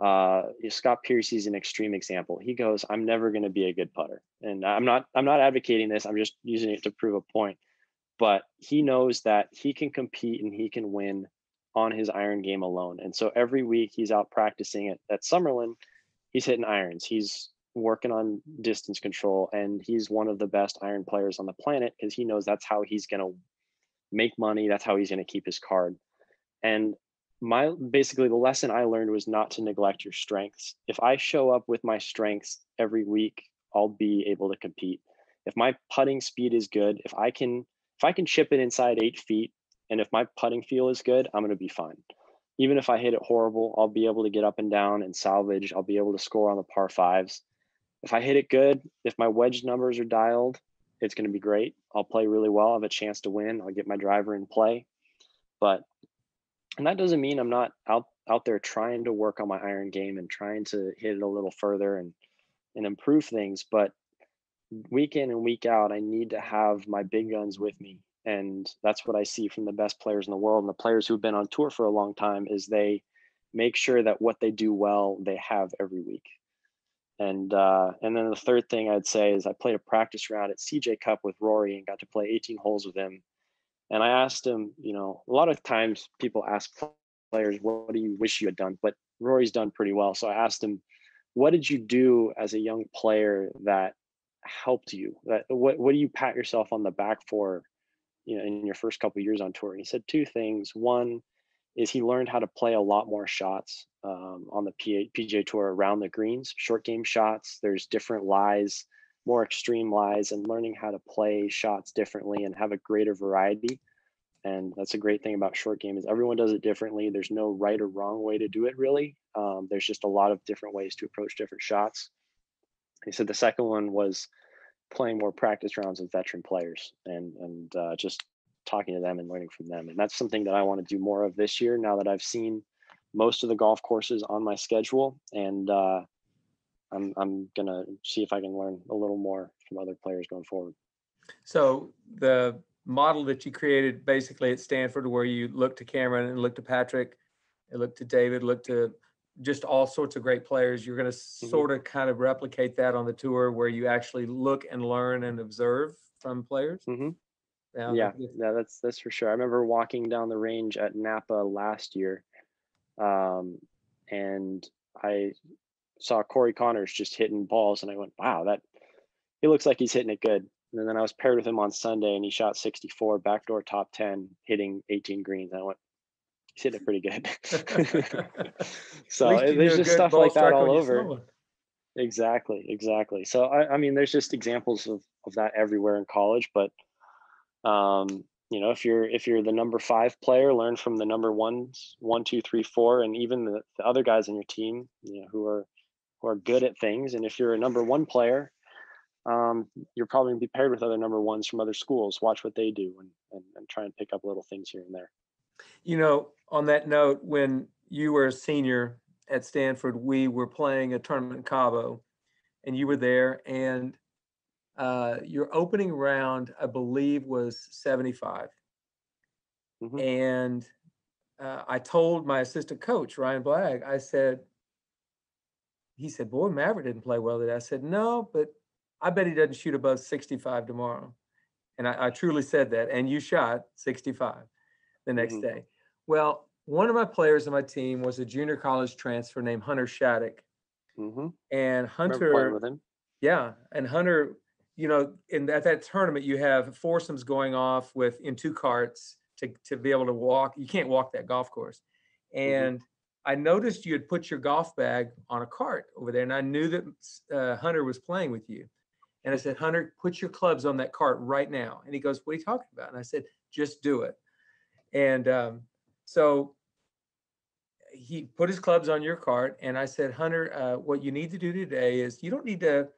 Uh, Scott Piercy is an extreme example. He goes, I'm never going to be a good putter. And I'm not, I'm not advocating this. I'm just using it to prove a point, but he knows that he can compete and he can win on his iron game alone. And so every week he's out practicing it at Summerlin. He's hitting irons. He's working on distance control, and he's one of the best iron players on the planet, because he knows that's how he's going to make money. That's how he's going to keep his card. And my basically the lesson I learned was not to neglect your strengths. If I show up with my strengths every week, I'll be able to compete. If my putting speed is good, if I can if I can chip it inside eight feet, and if my putting feel is good, I'm going to be fine. Even if I hit it horrible, I'll be able to get up and down and salvage. I'll be able to score on the par fives. If I hit it good, if my wedge numbers are dialed, it's going to be great. I'll play really well. I have a chance to win. I'll get my driver in play. But And that doesn't mean I'm not out, out there trying to work on my iron game and trying to hit it a little further and, and improve things. But week in and week out, I need to have my big guns with me. And that's what I see from the best players in the world. And the players who've been on tour for a long time is they make sure that what they do well, they have every week. And uh, and then the third thing I'd say is I played a practice round at C J Cup with Rory and got to play eighteen holes with him. And I asked him, you know, a lot of times people ask players, what do you wish you had done? But Rory's done pretty well. So I asked him, what did you do as a young player that helped you? That what, what do you pat yourself on the back for, you know, in your first couple of years on tour? And he said two things. One is he learned how to play a lot more shots um, on the P G A Tour around the greens, short game shots. There's different lies, more extreme lies, and learning how to play shots differently and have a greater variety. And that's a great thing about short game, is everyone does it differently. There's no right or wrong way to do it, really. Um, there's just a lot of different ways to approach different shots. He said the second one was playing more practice rounds with veteran players and, and uh, just talking to them and learning from them. And that's something that I want to do more of this year, now that I've seen most of the golf courses on my schedule. And uh, I'm I'm gonna see if I can learn a little more from other players going forward. So the model that you created basically at Stanford, where you look to Cameron and look to Patrick, and look to David, look to just all sorts of great players, you're going to mm-hmm. sort of kind of replicate that on the tour, where you actually look and learn and observe from players. Mm-hmm. Yeah, yeah, yeah, that's that's for sure. I remember walking down the range at Napa last year, um, and I saw Corey Connors just hitting balls, and I went, "Wow, that he looks like he's hitting it good." And then I was paired with him on Sunday, and he shot sixty-four, backdoor top ten, hitting eighteen greens. And I went, he's hitting it pretty good. So there's just stuff like that all over. Exactly, exactly. So, I, I mean, there's just examples of, of that everywhere in college. But, um, you know, if you're if you're the number five player, learn from the number ones, one, two, three, four, and even the, the other guys on your team, you know, who are who are good at things. And if you're a number one player, um you're probably gonna be paired with other number ones from other schools. Watch what they do, and, and and try and pick up little things here and there. You know, on that note, when you were a senior at Stanford, we were playing a tournament in Cabo, and you were there, and uh your opening round, I believe, was seventy-five. Mm-hmm. And uh, I told my assistant coach, Ryan Blagg, I said, he said, "Boy, Maverick didn't play well today." I said, "No, but I bet he doesn't shoot above sixty-five tomorrow." And I, I truly said that. And you shot sixty-five the next mm-hmm. day. Well, one of my players on my team was a junior college transfer named Hunter Shattuck. Mm-hmm. And Hunter, with him. yeah. And Hunter, you know, in at that tournament, you have foursomes going off with in two carts to, to be able to walk. You can't walk that golf course. And mm-hmm. I noticed you had put your golf bag on a cart over there. And I knew that uh, Hunter was playing with you. And I said, "Hunter, put your clubs on that cart right now." And he goes, "What are you talking about?" And I said, "Just do it." And um, so he put his clubs on your cart. And I said, "Hunter, uh, what you need to do today is you don't need to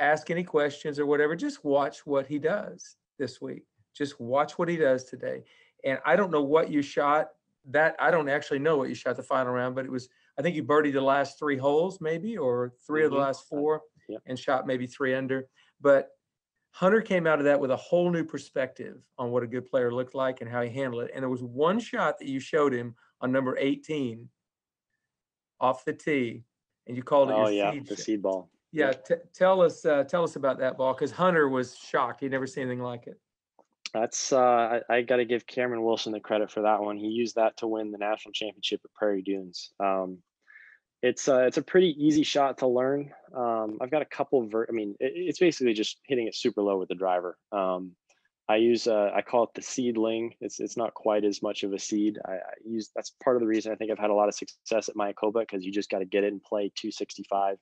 ask any questions or whatever. Just watch what he does this week. Just watch what he does today." And I don't know what you shot. That I don't actually know what you shot the final round, but it was, I think you birdied the last three holes maybe, or three mm-hmm. of the last four, yeah. and shot maybe three under. But Hunter came out of that with a whole new perspective on what a good player looked like and how he handled it. And there was one shot that you showed him on number eighteen off the tee, and you called it oh, your yeah, seed, the seed ball. Yeah, t- tell us uh, tell us about that ball, because Hunter was shocked. He'd never seen anything like it. That's uh, I, I got to give Cameron Wilson the credit for that one. He used that to win the national championship at Prairie Dunes. Um, It's uh, it's a pretty easy shot to learn. Um, I've got a couple of, ver- I mean, it, it's basically just hitting it super low with the driver. Um, I use, uh, I call it the seedling. It's it's not quite as much of a seed. I, I use, that's part of the reason I think I've had a lot of success at Mayakoba, because you just got to get it and play two sixty-five,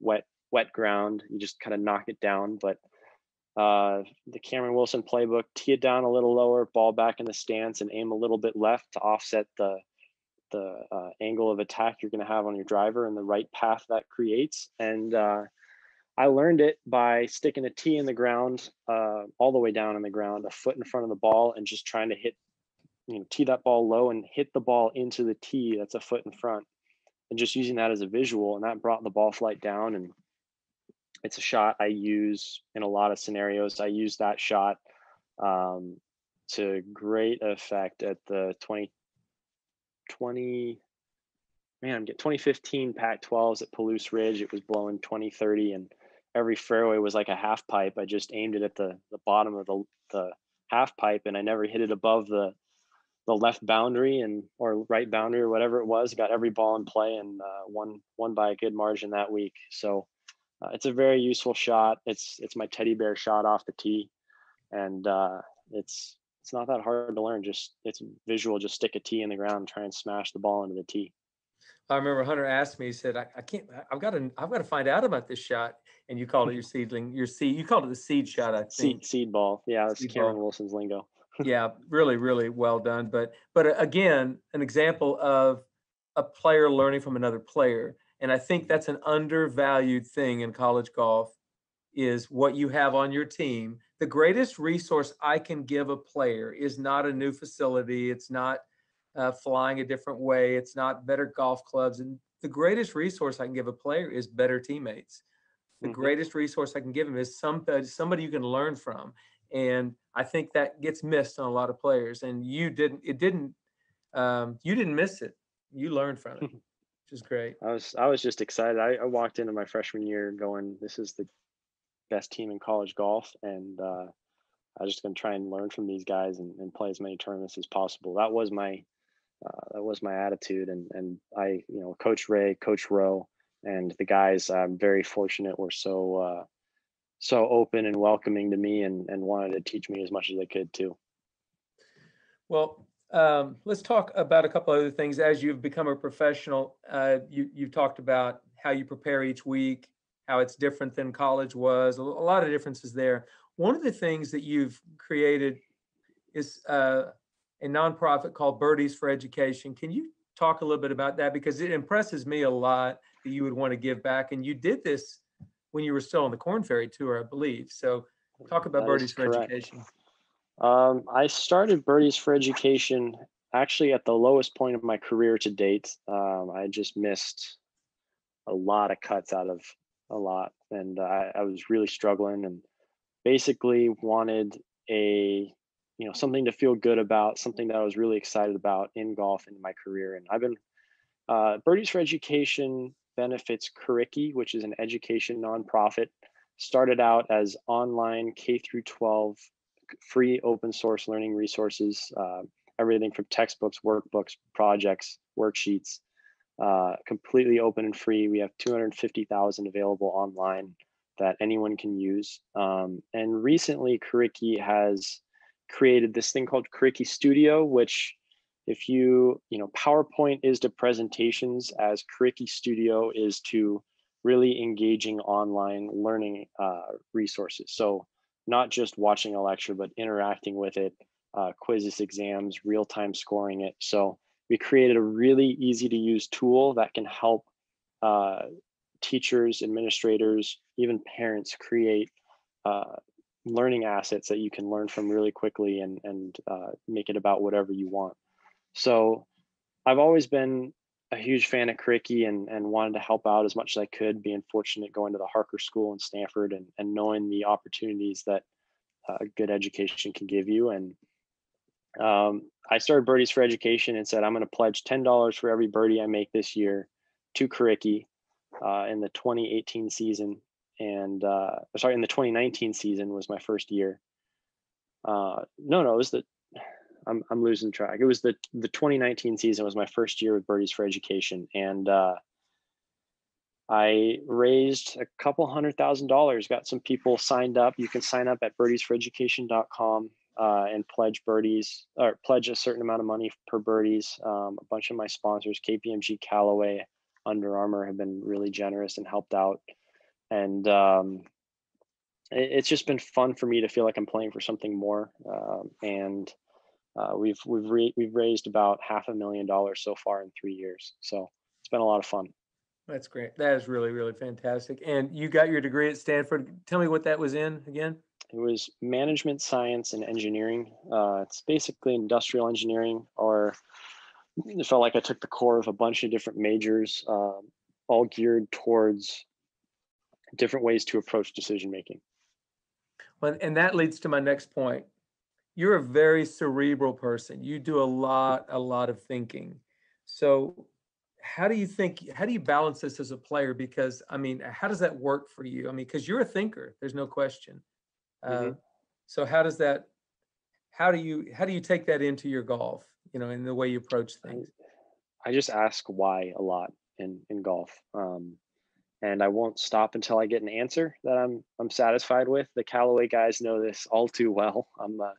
wet wet ground. You just kind of knock it down. But uh, the Cameron Wilson playbook, tee it down a little lower, ball back in the stance, and aim a little bit left to offset the the uh, angle of attack you're going to have on your driver and the right path that creates. And uh, I learned it by sticking a tee in the ground, uh, all the way down in the ground, a foot in front of the ball, and just trying to hit, you know, tee that ball low and hit the ball into the tee that's a foot in front, and just using that as a visual. And that brought the ball flight down. And it's a shot I use in a lot of scenarios. I use that shot um, to great effect at the twenty twenty man get twenty fifteen Pac twelves at Palouse Ridge. It was blowing twenty thirty, and every fairway was like a half pipe. I just aimed it at the the bottom of the the half pipe, and I never hit it above the the left boundary and or right boundary or whatever it was. Got every ball in play, and uh, won won by a good margin that week. So uh, it's a very useful shot. It's it's my teddy bear shot off the tee, and uh, it's. It's not that hard to learn. Just it's visual. Just stick a tee in the ground and try and smash the ball into the tee. I remember Hunter asked me, he said, I, I can't, I've got to, I've got to find out about this shot. And you called it your seedling, your seed, you called it the seed shot, I think. Seed, seed ball. Yeah. That's Cameron Wilson's lingo. Yeah. Really, really well done. But, but again, an example of a player learning from another player. And I think that's an undervalued thing in college golf, is what you have on your team. The greatest resource I can give a player is not a new facility. It's not uh, flying a different way. It's not better golf clubs and the greatest resource I can give a player is better teammates. The mm-hmm. greatest resource I can give him is some somebody you can learn from. And I think that gets missed on a lot of players. And you didn't, it didn't, um, you didn't miss it. You learned from it, which is great. I was, I was just excited. I, I walked into my freshman year going, this is the best team in college golf. And uh, I was just going to try and learn from these guys and, and play as many tournaments as possible. That was my, uh, that was my attitude. And, and I, you know, Coach Ray, Coach Rowe, and the guys, I'm very fortunate, were so, uh, so open and welcoming to me, and, and wanted to teach me as much as they could too. Well, um, let's talk about a couple other things. As you've become a professional, uh, you, you've talked about how you prepare each week, how it's different than college was, a lot of differences there. One of the things that you've created is uh, a nonprofit called Birdies for Education. Can you talk a little bit about that? Because it impresses me a lot that you would want to give back. And you did this when you were still on the Corn Ferry Tour, I believe. So talk about Birdies for Education. Um, I started Birdies for Education actually at the lowest point of my career to date. Um, I just missed a lot of cuts out of a lot. And I, I was really struggling and basically wanted a, you know, something to feel good about, something that I was really excited about in golf in my career. And I've been, uh, Birdies for Education benefits Curricula, which is an education nonprofit, started out as online K through twelve free open source learning resources, uh, everything from textbooks, workbooks, projects, worksheets, uh, completely open and free. We have two hundred fifty thousand available online that anyone can use. Um, and recently Curricula has created this thing called Curricula Studio, which If you, you know, PowerPoint is to presentations as Curricula Studio is to really engaging online learning uh, resources. So not just watching a lecture, but interacting with it, uh, quizzes, exams, real-time scoring it. So we created a really easy to use tool that can help uh, teachers, administrators, even parents create uh, learning assets that you can learn from really quickly and, and uh, make it about whatever you want. So I've always been a huge fan of Curricula and, and wanted to help out as much as I could, being fortunate going to the Harker School in Stanford and, and knowing the opportunities that a uh, good education can give you. And um, I started Birdies for Education and said, I'm going to pledge ten dollars for every birdie I make this year to Curricula uh, in the twenty eighteen season. And uh, sorry, in the twenty nineteen season was my first year. Uh, no, no, it was the I'm, I'm losing track. It was the, the twenty nineteen season was my first year with Birdies for Education. And uh, I raised a couple hundred thousand dollars, got some people signed up. You can sign up at birdies for education dot com uh, and pledge birdies or pledge a certain amount of money per birdies. Um, a bunch of my sponsors, K P M G, Callaway, Under Armour have been really generous and helped out. And um, it, it's just been fun for me to feel like I'm playing for something more. Um, and Uh, we've we've re- we've raised about half a million dollars so far in three years, so it's been a lot of fun. That's great. That is really really fantastic. And you got your degree at Stanford. Tell me what that was in again. It was management science and engineering. Uh, it's basically industrial engineering, or it felt like I took the core of a bunch of different majors, uh, all geared towards different ways to approach decision making. Well, and that leads to my next point. You're a very cerebral person. You do a lot, a lot of thinking. So how do you think, how do you balance this as a player? Because I mean, how does that work for you? I mean, because you're a thinker, there's no question. Uh, mm-hmm. So how does that, how do you, how do you take that into your golf, you know, in the way you approach things? I, I just ask why a lot in, in golf. Um, and I won't stop until I get an answer that I'm, I'm satisfied with. The Callaway guys know this all too well. I'm uh,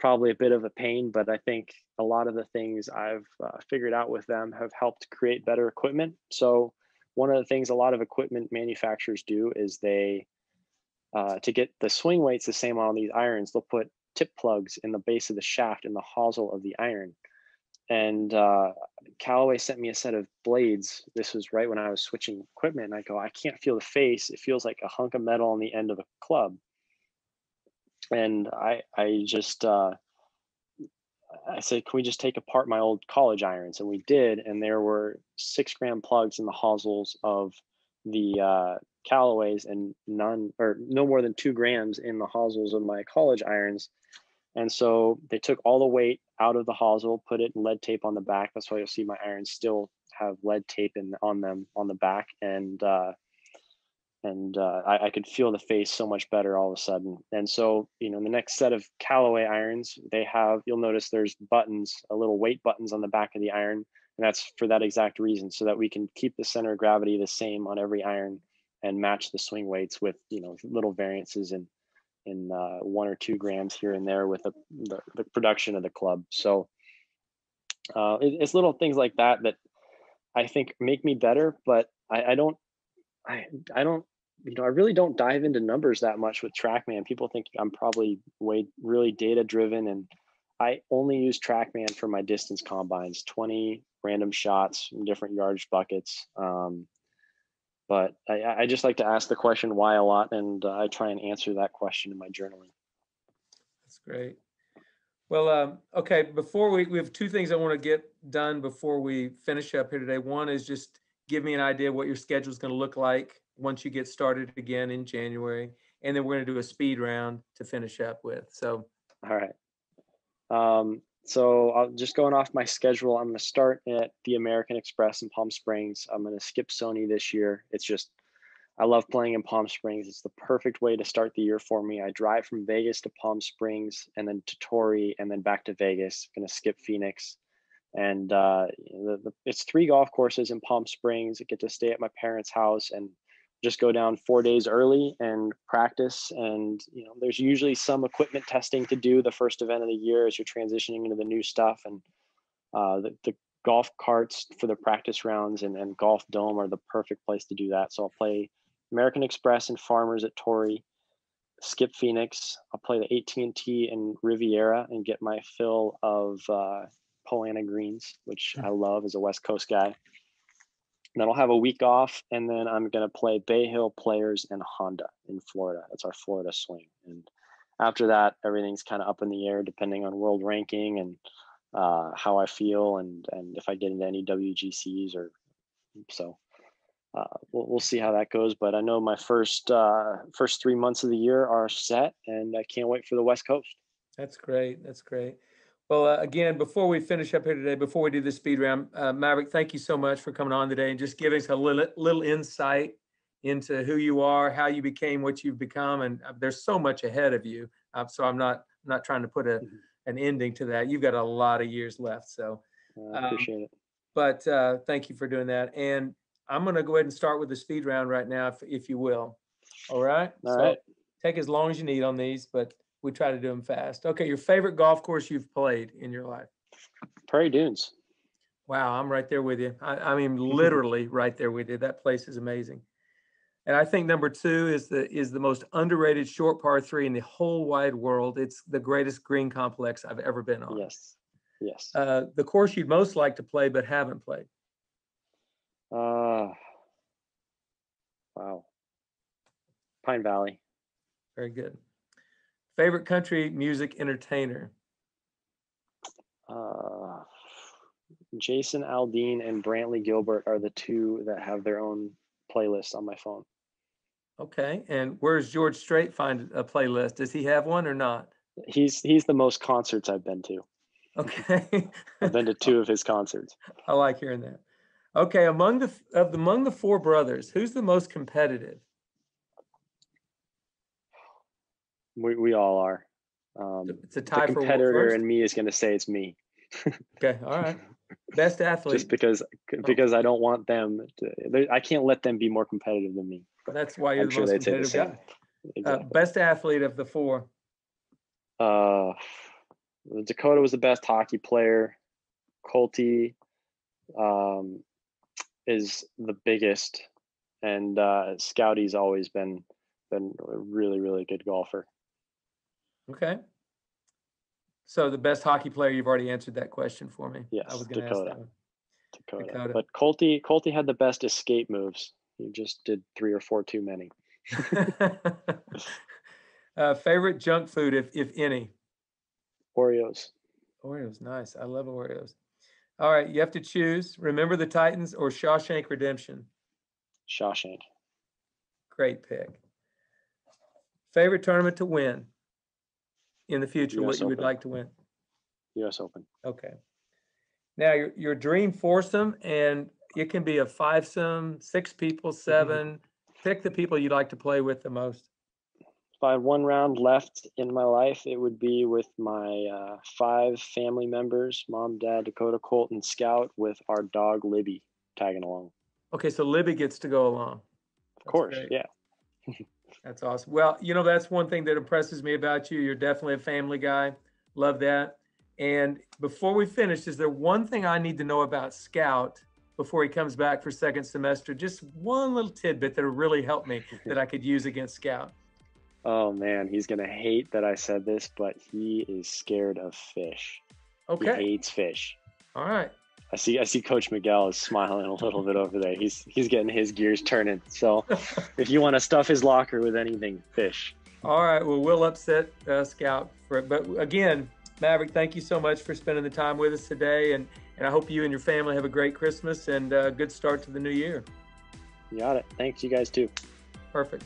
probably a bit of a pain, but I think a lot of the things I've uh, figured out with them have helped create better equipment. So one of the things a lot of equipment manufacturers do is they, uh, to get the swing weights the same on these irons, they'll put tip plugs in the base of the shaft and the hosel of the iron. And uh, Callaway sent me a set of blades. This was right when I was switching equipment. And I go, I can't feel the face. It feels like a hunk of metal on the end of a club. And I, I just, uh, I I said, can we just take apart my old college irons? And we did. And there were six gram plugs in the hosels of the uh, Callaways and none or no more than two grams in the hosels of my college irons. And so they took all the weight out of the hosel, put it in lead tape on the back. That's why you'll see my irons still have lead tape in, on them on the back. And uh, and uh, I, I could feel the face so much better all of a sudden. And so, you know, the next set of Callaway irons, they have, you'll notice there's buttons, a little weight buttons on the back of the iron. And that's for that exact reason, so that we can keep the center of gravity the same on every iron and match the swing weights with, you know, little variances in in uh, one or two grams here and there with the, the, the production of the club. So uh, it, it's little things like that that I think make me better, but I, I don't, I, I don't, you know, I really don't dive into numbers that much with TrackMan. People think I'm probably way really data driven, and I only use TrackMan for my distance combines, twenty random shots from different yardage buckets. Um, but I, I just like to ask the question why a lot, and uh, I try and answer that question in my journaling. That's great. Well, um, okay, before we, we have two things I want to get done before we finish up here today. One is just give me an idea of what your schedule is going to look like once you get started again in January. And then we're going to do a speed round to finish up with. So, all right. Um, so I'll just going off my schedule. I'm going to start at the American Express in Palm Springs. I'm going to skip Sony this year. It's just, I love playing in Palm Springs. It's the perfect way to start the year for me. I drive from Vegas to Palm Springs and then to Torrey and then back to Vegas. I'm going to skip Phoenix. And uh, the, the, it's three golf courses in Palm Springs. I get to stay at my parents' house and just go down four days early and practice. And, you know, there's usually some equipment testing to do the first event of the year as you're transitioning into the new stuff. And uh, the, the golf carts for the practice rounds and, and Golf Dome are the perfect place to do that. So I'll play American Express and Farmers at Torrey, skip Phoenix. I'll play the A T and T and Riviera and get my fill of uh, Poana greens, which I love as a West Coast guy. And then I'll have a week off, and then I'm going to play Bay Hill, Players, and Honda in Florida. That's our Florida swing. And after that, everything's kind of up in the air depending on world ranking and uh, how I feel and and if I get into any W G Cs or so. Uh, we'll, we'll see how that goes. But I know my first uh, first three months of the year are set, and I can't wait for the West Coast. That's great. That's great. Well, uh, again, before we finish up here today, before we do the speed round, uh, Maverick, thank you so much for coming on today and just giving us a little, little insight into who you are, how you became what you've become. And there's so much ahead of you. Uh, so I'm not not trying to put a, an ending to that. You've got a lot of years left. So um, I appreciate it. But uh, thank you for doing that. And I'm going to go ahead and start with the speed round right now, if, if you will. All right. All right. So take as long as you need on these, but we try to do them fast. Okay, your favorite golf course you've played in your life? Prairie Dunes. Wow, I'm right there with you. I, I mean, literally right there with you. That place is amazing. And I think number two is the is the most underrated short par three in the whole wide world. It's the greatest green complex I've ever been on. Yes, yes. Uh, the course you'd most like to play but haven't played? Uh, wow. Pine Valley. Very good. Favorite country music entertainer? Uh, Jason Aldean and Brantley Gilbert are the two that have their own playlists on my phone. Okay, and where's George Strait find a playlist? Does he have one or not? He's he's the most concerts I've been to. Okay, I've been to two of his concerts. I like hearing that. Okay, among the of the, among the four brothers, who's the most competitive? We we all are. Um, it's a tie. The competitor for in me is going to say it's me. Okay, all right. Best athlete. Just because because oh. I don't want them to. I can't let them be more competitive than me. That's why you're I'm the sure most competitive the guy. Exactly. Uh, best athlete of the four. Uh, Dakota was the best hockey player. Colty, um, is the biggest, and uh, Scouty's always been been a really really good golfer. Okay. So the best hockey player, you've already answered that question for me. Yes, I was going to ask that one. Dakota. Dakota. But Colty, Colty had the best escape moves. You just did three or four too many. uh, favorite junk food, if if any? Oreos. Oreos, nice. I love Oreos. All right, you have to choose Remember the Titans or Shawshank Redemption. Shawshank. Great pick. Favorite tournament to win in the future, what you would like to win? U S Open. Okay. Now, your, your dream foursome, and it can be a fivesome, six people, seven. Mm-hmm. Pick the people you'd like to play with the most. If I had one round left in my life, it would be with my uh, five family members, mom, dad, Dakota, Colt, and Scout, with our dog, Libby, tagging along. Okay, so Libby gets to go along. That's of course, great. Yeah. That's awesome. Well, you know, that's one thing that impresses me about you. You're definitely a family guy. Love that. And before we finish, is there one thing I need to know about Scout before he comes back for second semester? Just one little tidbit that really helped me that I could use against Scout. Oh man, he's gonna hate that I said this, but he is scared of fish. Okay. He hates fish. All right. I see. I see. Coach Miguel is smiling a little bit over there. He's he's getting his gears turning. So, if you want to stuff his locker with anything, fish. All right. Well, we'll upset uh, Scout for it. But again, Maverick, thank you so much for spending the time with us today, and and I hope you and your family have a great Christmas and a good start to the new year. You got it. Thanks, you guys too. Perfect.